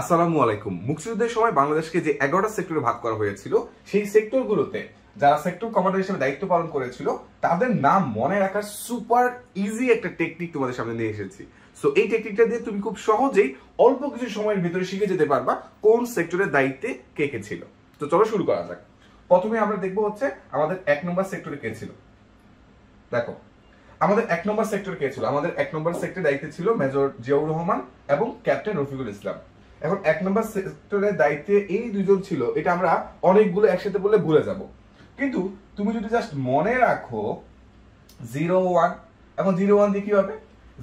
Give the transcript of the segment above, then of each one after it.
আসসালামু আলাইকুম। মুক্তিযুদ্ধের সময় বাংলাদেশকে যে ১১টা সেক্টরে ভাগ করা হয়েছিল, সেই সেক্টরগুলোতে যারা সেক্টর কমান্ডার হিসেবে দায়িত্ব পালন করেছিল তাদের নাম মনে রাখার সুপার ইজি একটা টেকনিক তোমাদের সামনে নিয়ে এসেছি। সো এই টেকনিকটা দিয়ে তুমি খুব সহজেই অল্প কিছু সময়ের ভিতরে শিখে যেতে পারবা কোন সেক্টরের দায়িত্বে কে কে ছিল। তো চলো শুরু করা যাক। প্রথমে আমরা দেখবো হচ্ছে আমাদের ১ নম্বর সেক্টরে কে ছিল। দেখো আমাদের ১ নম্বর সেক্টর কে ছিল? আমাদের ১ নম্বর সেক্টরের দায়িত্বে ছিল মেজর জিয়াউর রহমান এবং ক্যাপ্টেন রফিকুল ইসলাম। এখন ১ নম্বর সেক্টরের দায়িত্বে এই দুজন ছিল, এটা আমরা অনেকগুলো একসাথে বলে ভুলে যাব। কিন্তু তুমি যদি জাস্ট মনে রাখো 01, এখন 01 দিয়ে কি হবে?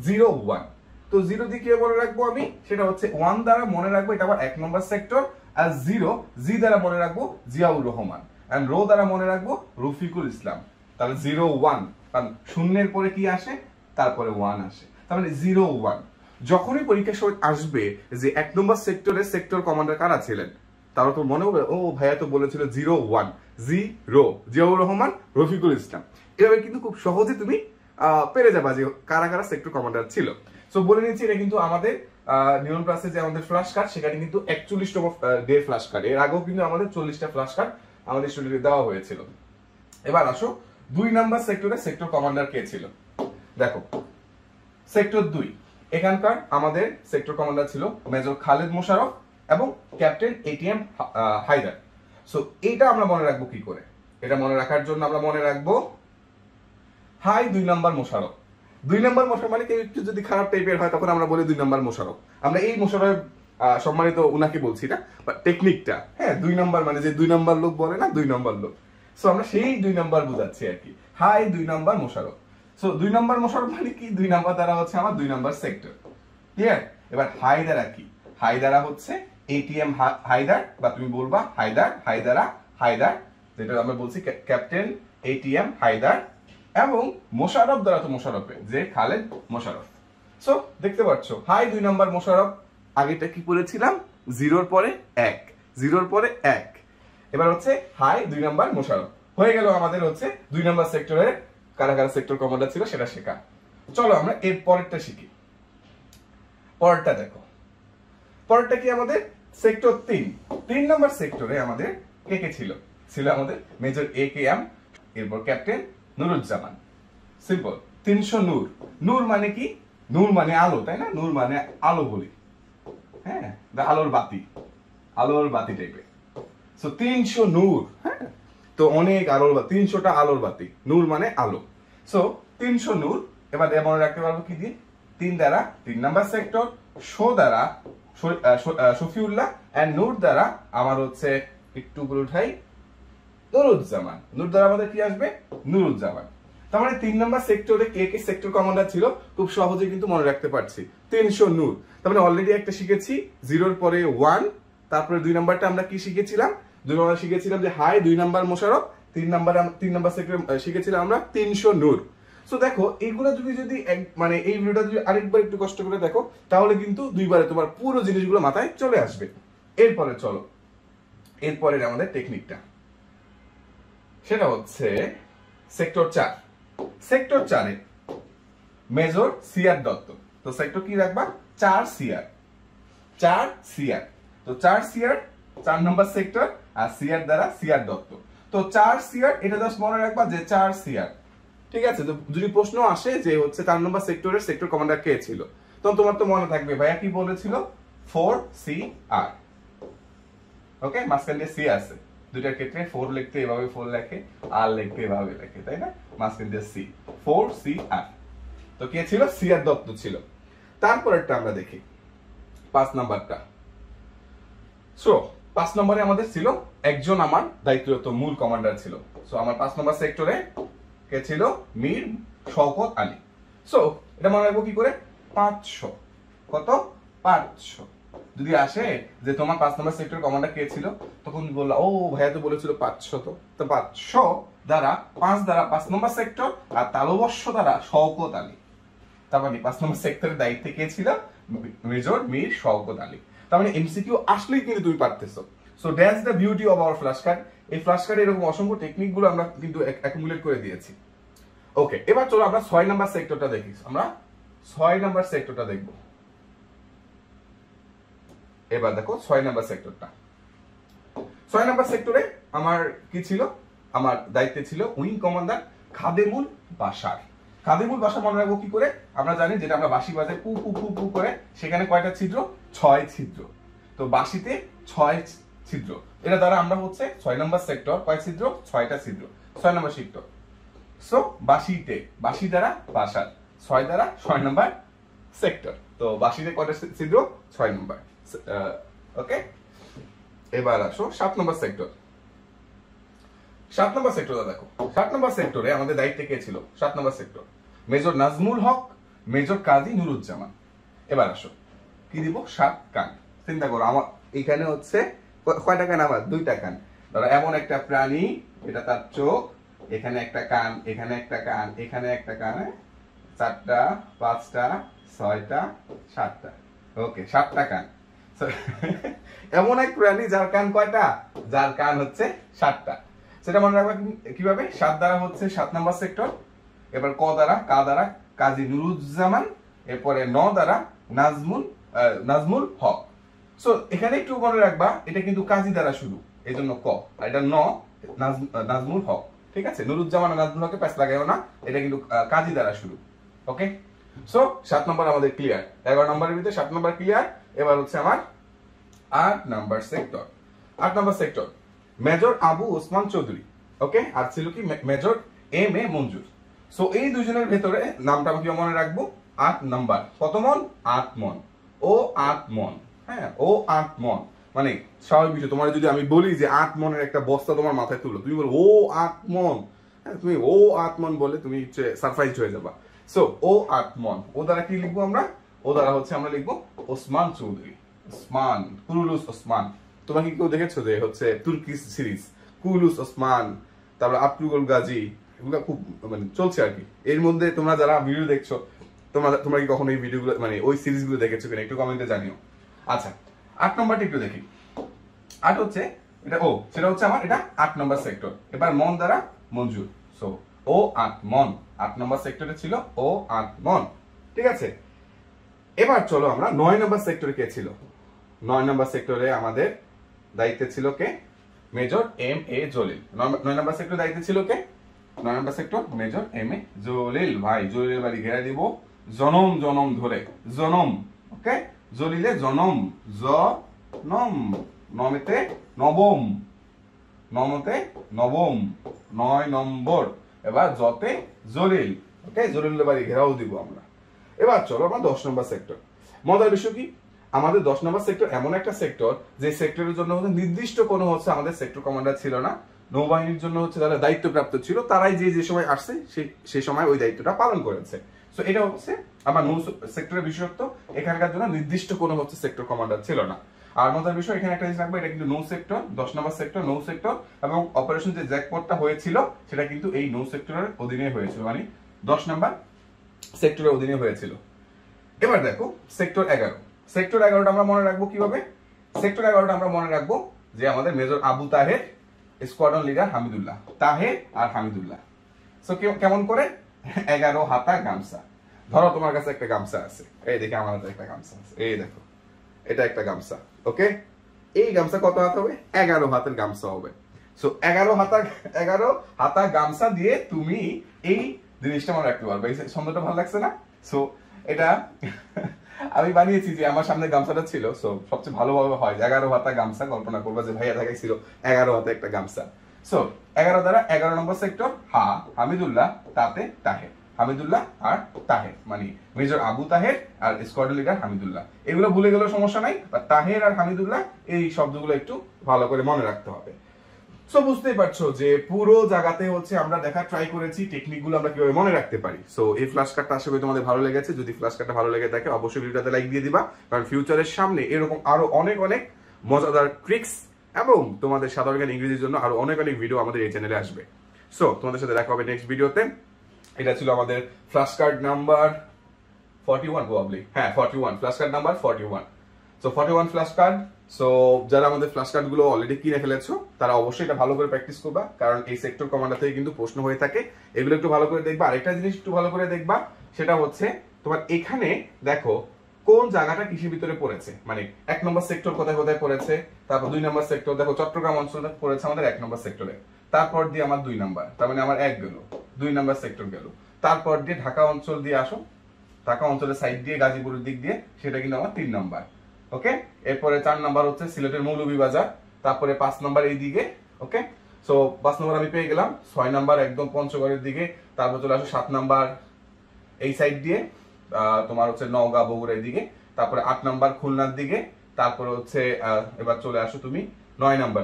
01, তো 0 দিয়ে কি মনে রাখবো আমি? সেটা হচ্ছে 1 দ্বারা মনে রাখবো, এটা আমার 1 নম্বর সেক্টর। আর 0 দ্বারা মনে রাখবো জিয়াউর রহমান, আর রো দ্বারা মনে রাখবো রফিকুল ইসলাম। তাহলে 01, কারণ শূন্যের পরে কি আসে? তারপরে 1 আসে, তার মানে 01। যখনই পরীক্ষার সময় আসবে যে 1 নম্বর সেক্টরে সেক্টর কমান্ডার কারা ছিলেন, তারা তো মনে হবে ও ভাইয়া তো বলেছিল 01, জিয়াউর রহমান, রফিকুল ইসলাম। এভাবে কিন্তু খুব সহজে তুমি পেরে যাবা যে কারা কারা সেক্টর কমান্ডার ছিল। সো বলে নিচ্ছি, এটা কিন্তু আমাদের নিয়ন ক্লাসে যে আমাদের ফ্ল্যাশ কার্ড, সেখানে কিন্তু 41তম ডে ফ্ল্যাশ কার্ড। এর আগেও কিন্তু আমাদের 40টা ফ্ল্যাশ কার্ড আমাদের স্টুডেন্টকে দেওয়া হয়েছিল। এবার আসো 2 নম্বর সেক্টরে সেক্টর কমান্ডার কে ছিল। দেখো সেক্টর 2, এখানকার আমাদের সেক্টর কমান্ডার ছিল মেজর খালেদ মোশাররফ এবং ক্যাপ্টেন এটিএম হায়দার। সো এটা আমরা মনে রাখবো কি করে? এটা মনে রাখার জন্য আমরা মনে রাখবো 2 নম্বর মোশাররফ। 2 নম্বর মোশাররফ মানে কেউ একটু যদি খারাপ টাইপের হয় তখন আমরা বলি 2 নম্বর মোশাররফ। আমরা এই মোশাররফ সম্মানিত উনাকে বলছি না, বাট টেকনিকটা, হ্যাঁ 2 নম্বর মানে যে 2 নম্বর লোক বলে না, 2 নম্বর লোক। সো আমরা সেই 2 নম্বর বুঝাচ্ছি আর কি, 2 নম্বর মোশাররফ। সো 2 নম্বর মোশাররফ মানে কি? 2 নম্বর দ্বারা হচ্ছে আমার 2 নম্বর সেক্টর, ক্লিয়ার? এবার হায়দারা কি? হায়দারা হচ্ছে ATM হায়দার, বা তুমি বলবা হায়দার, হায়দারা, হায়দার, যেটা আমরা বলছি ক্যাপ্টেন ATM হায়দার এবং মোশাররফ দ্বারা তো মোশাররফে যে খালেদ মোশাররফ। সো দেখতে পাচ্ছ 2 নম্বর মোশাররফ। আগেটা কি করেছিলাম? 0-র পরে 1, 0-র পরে 1। এবার হচ্ছে 2 নম্বর মোশাররফ। হয়ে গেল আমাদের হচ্ছে 2 নম্বর সেক্টরের কারা কারা সেক্টর কমান্ডার ছিল সেটা শেখা। চলো আমরা এর পরেরটা শিখি। পরেরটা দেখো, পরেরটা কি আমাদের সেক্টর 3 নম্বর সেক্টরে আমাদের কে কে ছিল? ছিল আমাদের মেজর A.K.M., এরপর ক্যাপ্টেন নুরুজ্জামান। সিম্পল, 300 নূর। নূর মানে কি? নূর মানে আলো, তাই না? নূর মানে আলো বলি, হ্যাঁ, আলোর বাতি, আলোর বাতি টাইপের। সো 300 নূর, হ্যাঁ, তো অনেক আলোর বাতি, 300টা আলোর বাতি, নূর মানে আলো। সো 300 নূর। এবার মনে রাখতে পারবো কি দিয়ে? 3 দ্বারা 3 নম্বর সেক্টর, শো দ্বারা শফিউল্লাহ, এন্ড নূর দ্বারা আমার হচ্ছে একটু উপরে উঠাই নুরুজ্জামান। নূর দ্বারা আমাদের কি আসবে? নুরুজ্জামান। তার মানে 3 নম্বর সেক্টরে কে কে সেক্টর কমান্ডার ছিল খুব সহজে কিন্তু মনে রাখতে পারছি। 300 নূর, তার মানে অলরেডি একটা শিখেছি 0-র পরে 1, তারপরে 2 নম্বরটা আমরা কি শিখেছিলাম? 2 নম্বর শিখেছিলাম যে 2 নম্বর মোশাররফ, 3 নম্বর সেক্টরে শিখেছিলাম আমরা 300 নূর। সো দেখো এইগুলো তুমি যদি মানে এই ভিডিওটা যদি আরেকবার একটু কষ্ট করে দেখো তাহলে কিন্তু দুইবারে তোমার পুরো জিনিসগুলো মাথায় চলে আসবে। এরপরে চলো এরপরের আমাদের টেকনিকটা, সেটা হচ্ছে সেক্টর 4। সেক্টর 4 এ মেজর সিআর দত্ত। তো সেক্টর কি রাখবা? 4 সিআর। তো 4 সিআর 4 নম্বর সেক্টর, আর সিআর দ্বারা সিআর দত্ত। তো 4 সিআর, এটা জাস্ট মনে রাখবা যে 4 সিআর, ঠিক আছে? তো যদি প্রশ্ন আসে যে হচ্ছে 4 নম্বর সেক্টরের সেক্টর কমান্ডার কে ছিল, তখন তোমার তো মনে থাকবে ভাইয়া কি বলেছিল? 4 সিআর, ওকে? মাঝখান দিয়ে সি আছে, দুইটার ক্ষেত্রে 4 লিখতে এভাবে 4 লেখে, আর লিখতে এভাবে লেখে, তাই না? মাঝখান দিয়ে সি, 4 সিআর। তো কে ছিল? সিআর দত্ত ছিল। তারপরেরটা আমরা দেখি 5 নম্বরটা। সো 5 নম্বরে আমাদের ছিল একজন আমার দায়িত্বরত মূল কমান্ডার ছিল। সো আমার 5 নম্বর সেক্টরে কে ছিল? মীর শওকত আলী। সো এটা মনে রাখবো কি করে? 500, কত? 500। যদি আসে যে তোমার 5 নম্বর সেক্টর কমান্ডার কে ছিল, তখন বললাম ও ভাইয়া তো বলেছিল 500। তো 500 দ্বারা 5 নম্বর সেক্টর, আর তালবস্য দ্বারা শওকত আলী। তার মানে 5 নম্বর সেক্টরের দায়িত্বে কে ছিল? মেজর মীর শওকত আলী। তার মানে MCQ আসলেই কিন্তু তুমি পারতেছো। So that's the beauty of our flash card. এই ফ্ল্যাশ কার্ডে এরকম অসংখ্য টেকনিকগুলো আমরা কিন্তু অ্যাকুমুলেট করে দিয়েছি, ওকে? এবার চলো আমরা 6 নম্বর সেক্টরটা দেখি। আমরা 6 নম্বর সেক্টরটা দেখব। এবার দেখো 6 নাম্বার সেক্টরটা 6 নাম্বার সেক্টরে আমার কি ছিল আমার দায়িত্বে ছিল উইং কমান্ডার খাদেমুল বাশার মনে রাখবো কি করে আমরা জানি যেটা আমরা বাঁশি বাজাই পু পু পু করে সেখানে কয়টা ছিদ্র 6 ছিদ্র তো বাঁশিতে 6 ছিদ্র এটা দ্বারা আমরা হচ্ছে 6 নাম্বার সেক্টর কয় ছিদ্র 6টা ছিদ্র 6 নাম্বার সেক্টর সো বাঁশিতে বাঁশি দ্বারা বাশার 6 দ্বারা 6 নাম্বার সেক্টর তো বাঁশিতে কয়টা ছিদ্র 6 নাম্বার ওকে এবার আসো 7 নাম্বার সেক্টর 7 নম্বর সেক্টর দেখো 7 নম্বর সেক্টরে আমাদের দায়িত্ব কে ছিল 7 নম্বর sector major Nazmul Haque major Kazi Nuruzzaman এবার আসো কি দিব 7 কান চিন্তা করো আমার এখানে হচ্ছে কয়টা কান আমার 2টা কান ধরো এমন একটা প্রাণী এটা তার চোখ এখানে একটা কান এখানে একটা কান এখানে একটা কান 4টা 5টা 6টা 7টা ওকে 7টা কান এমন এক প্রাণী যার কান কয়টা যার কান হচ্ছে 7টা সেটা মনে রাখবা কিভাবে 7 দ্বারা হচ্ছে 7 নাম্বার সেক্টর এবার ক দ্বারা কা দ্বারা কাজী নুরুজ্জামান এরপরে 9 দ্বারা নাজমুল হক সো এখানে একটু মনে রাখবা এটা কিন্তু কাজী দ্বারা শুরু এজন্য ক আর এটা 9 নাজমুল হক ঠিক আছে নুরুজ্জামান আর নাজমুল হককে পাশ লাগায়ও না এটা কিন্তু কাজী দ্বারা শুরু ওকে সো 7 নাম্বার আমাদের ক্লিয়ার 11 নম্বরের ভিতরে 7 নাম্বার ক্লিয়ার এবার হচ্ছে আমার 8 number sector 8 number sector Major Abu Osman Chowdhury, okay? আর ছিল কি Major A.M. Manzur. So এই দুজনের ভিতরে নামটা আমি মনে রাখবো 8 নাম্বার। কত মন? 8 মন। ও 8 মন। হ্যাঁ, ও 8 মন। মানে স্বাভাবিক তোমার যদি আমি বলি যে 8 মনের একটা বস্তা তোমার মাথায় তুললো, তুমি বল ও 8 মন। হ্যাঁ, তুমি ও 8 মন বলে তুমি সারপ্রাইজড হয়ে যাবা। সো ও 8 মন। ও দ্বারা কি লিখবো আমরা? ও দ্বারা হচ্ছে আমরা লিখবো Osman Chowdhury. Osman, Kurulus Osman. তোমরা কি কেউ দেখেছো যে হচ্ছে তুর্কি সিরিজ কুরুলুস ওসমান তারপর আবদুল গাজী এগুলো খুব মানে চলছে আর কি এর মধ্যে তোমরা যারা ভিডিও দেখছো তোমরা কি কখনো এই ভিডিওগুলো মানে ওই সিরিজগুলো দেখেছো কিনা একটু কমেন্টে জানিও আচ্ছা 8 নম্বরটা একটু দেখি 8 হচ্ছে এটা ও সেটা হচ্ছে আমার এটা 8 নম্বর সেক্টর এবার মন দ্বারা মঞ্জুর সো ও 8 মন 8 নম্বর সেক্টরে ছিল ও 8 মন ঠিক আছে এবার চলো আমরা 9 নম্বর সেক্টরে কে ছিল 9 নম্বর সেক্টরে আমাদের দায়িত্বে ছিল কে major M A Jalil 9 number sector দায়িত্বে ছিল কে 9 number sector major M A Jalil ভাই জলিলের বাড়ি ঘেরা দিব জনম জনম ধরে জনম ওকে জলিলে জনম জনম নমেতে নবম নমতে নবম 9 নম্বর এবার জতে জলিল ওকে জলিলের বাড়ি ঘেরাও দিব আমরা এবার চলো আমরা 10 নাম্বার সেক্টর মজার বিষয় কি আমাদের 10 নম্বর সেক্টর এমন একটা সেক্টর যে সেক্টরের জন্য নির্দিষ্ট কোনো হচ্ছে আমাদের সেক্টর কমান্ডার ছিল না নৌবাহিনীর জন্য হচ্ছে যারা দায়িত্বপ্রাপ্ত ছিল তারাই যে সময় আসছে সেই সময় ওই দায়িত্বটা পালন করেছে সো এটা হচ্ছে আমার নৌ সেক্টরের বিশেষত্ব এখানকার জন্য নির্দিষ্ট কোনো হচ্ছে সেক্টর কমান্ডার ছিল না আর মজার বিষয় এখানে একটা জিনিস রাখবো এটা কিন্তু নৌ সেক্টর 10 নম্বর সেক্টর নৌ সেক্টর এবং অপারেশন যে জ্যাকপটটা হয়েছিল সেটা কিন্তু এই নৌ সেক্টরের অধীনে হয়েছিল মানে 10 নম্বর সেক্টরের অধীনে হয়েছিল এবার দেখো সেক্টর 11 সেক্টর 11টা আমরা মনে রাখবো কিভাবে সেক্টর 11টা আমরা মনে রাখবো যে আমাদের major Abu Taher squadron leader Hamidullah Taher আর হামিদুল্লাহ সো কেমন করে 11 হাতা গামছা ধরো তোমার কাছে একটা গামছা আছে এই দেখো আমার কাছে একটা গামছা আছে এই দেখো এটা একটা গামছা ওকে এই গামছা কত হাত হবে 11 হাতের গামছা হবে সো 11 হাতা গামছা দিয়ে তুমি এই জিনিসটা মনে রাখতে পারবে এই সুন্দরটা ভালো লাগছে না সো এটা আমি বানিয়েছি যে আমার সামনে গামছাটা ছিল সো সবচেয়ে ভালোভাবে হয় 11 হাতা গামছা কল্পনা করবা যে ভাইয়া থাকে ছিল 11 হাতে একটা গামছা সো 11 দ্বারা 11 নম্বর সেক্টর হা হামিদুল্লাহ তাতে তাহের হামিদুল্লাহ আর তাহের মানে মেজর আবু তাহের আর স্কোয়াড্রন লিডার হামিদুল্লাহ এগুলো ভুলে গেলেও সমস্যা নাই বা তাহের আর হামিদুল্লাহ এই শব্দগুলো একটু ভালো করে মনে রাখতে হবে সো বুঝতেই পারছো যে পুরো জায়গাতে হচ্ছে আমরা দেখা ট্রাই করেছি টেকনিকগুলো আমরা কিভাবে মনে রাখতে পারি সো এই ফ্ল্যাশ কার্ডটা আশা করি তোমাদের ভালো লেগেছে যদি ফ্ল্যাশ কার্ডটা ভালো লেগে থাকে অবশ্যই ভিডিওটাতে লাইক দিয়ে দিবা কারণ ফিউচারের সামনে এরকম আরো অনেক মজাদার ট্রিক্স এবং তোমাদের সাধারণ জ্ঞান ইংরেজির জন্য আরো অনেক ভিডিও আমাদের এই চ্যানেলে আসবে সো তোমাদের সাথে দেখা হবে নেক্সট ভিডিওতে এটা ছিল আমাদের ফ্ল্যাশ কার্ড নাম্বার 41 প্রবাবলি হ্যাঁ 41 flash card number 41 so 41 flash card so যারা আমাদের ফ্ল্যাশ কার্ড গুলো অলরেডি কিনে ফেলেছো তারা অবশ্যই এটা ভালো করে প্র্যাকটিস করবা কারণ এই সেক্টর কমান্ডার থেকে কিন্তু প্রশ্ন হয়ে থাকে এগুলো একটু ভালো করে দেখবা আরেকটা জিনিস একটু ভালো করে দেখবা সেটা হচ্ছে তোমার এখানে দেখো কোন জায়গাটা কৃষির ভিতরে পড়েছে, মানে এক নম্বর সেক্টর কোথায় কোথায় পড়েছে, তারপর দুই নম্বর সেক্টর দেখো চট্টগ্রাম অঞ্চলে পড়েছে আমাদের এক নম্বর সেক্টরে, তারপর দিয়ে আমার দুই নম্বর, তার মানে আমার এক গেল, দুই নম্বর সেক্টর গেল, তারপর দিয়ে ঢাকা অঞ্চল দিয়ে আসো, ঢাকা অঞ্চলের সাইড দিয়ে গাজীপুরের দিক দিয়ে সেটা কিন্তু আমার তিন নম্বর। ওকে, এরপরে চার নম্বর হচ্ছে সিলেটের মৌলভীবাজার, তারপরে পাঁচ নম্বর এই দিকে। ওকে, সো পাঁচ নম্বর আমি পেয়ে গেলাম, ছয় নম্বর একদম পঞ্চগড়ের দিকে, তারপর চলে আসো সাত নম্বর এই সাইড দিয়ে তোমার হচ্ছে নওগাঁ বগুড়ার দিকে, তারপরে আট নম্বর খুলনার দিকে, তারপরে হচ্ছে এবার চলে আসো তুমি নয় নম্বর।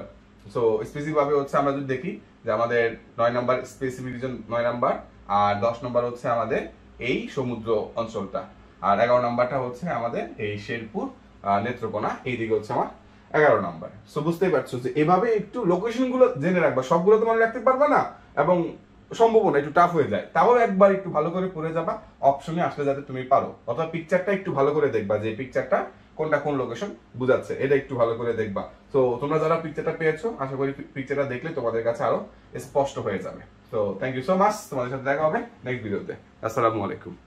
সো স্পেসিফিক ভাবে হচ্ছে আমরা যদি দেখি যে আমাদের নয় নম্বর স্পেসিফিক রিজন নয় নম্বর, আর দশ নম্বর হচ্ছে আমাদের এই সমুদ্র অঞ্চলটা, আর এগারো নম্বরটা হচ্ছে আমাদের এই শেরপুর নেত্রকোনা এই দিকে হচ্ছে আমার এগারো নম্বর। সো বুঝতেই পারছো যে এভাবে একটু লোকেশন গুলো জেনে রাখবা, সবগুলো তো মনে রাখতে পারবা না এবং সম্ভাবনা একটু টাফ হয়ে যায়, তাও একবার একটু ভালো করে পড়ে যাবা অপশনে আসলে যাতে তুমি পারো, অথবা পিকচারটা একটু ভালো করে দেখবা যে পিকচারটা কোনটা কোন লোকেশন বুঝাচ্ছে, এটা একটু ভালো করে দেখবা। তো তোমরা যারা পিকচারটা পেয়েছো আশা করি পিকচারটা দেখলে তোমাদের কাছে আরো স্পষ্ট হয়ে যাবে। তো থ্যাংক ইউ সো মাচ, তোমাদের সাথে দেখা হবে নেক্সট ভিডিওতে। আসসালামু আলাইকুম।